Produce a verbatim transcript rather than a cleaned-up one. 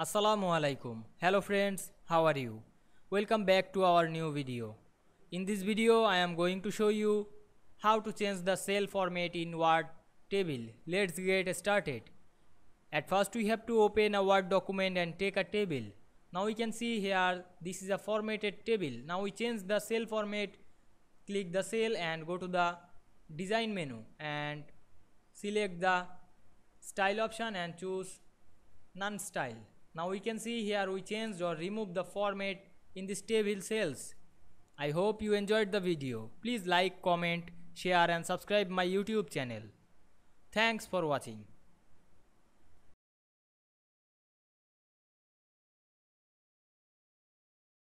Assalamu alaikum. Hello friends, how are you? Welcome back to our new video. In this video I am going to show you how to change the cell format in Word table. Let's get started. At first we have to open a Word document and take a table. Now we can see here this is a formatted table. Now we change the cell format. Click the cell and go to the design menu and select the style option and choose none style. Now we can see here we changed or removed the format in this table cells. I hope you enjoyed the video. Please like, comment, share and subscribe my YouTube channel. Thanks for watching.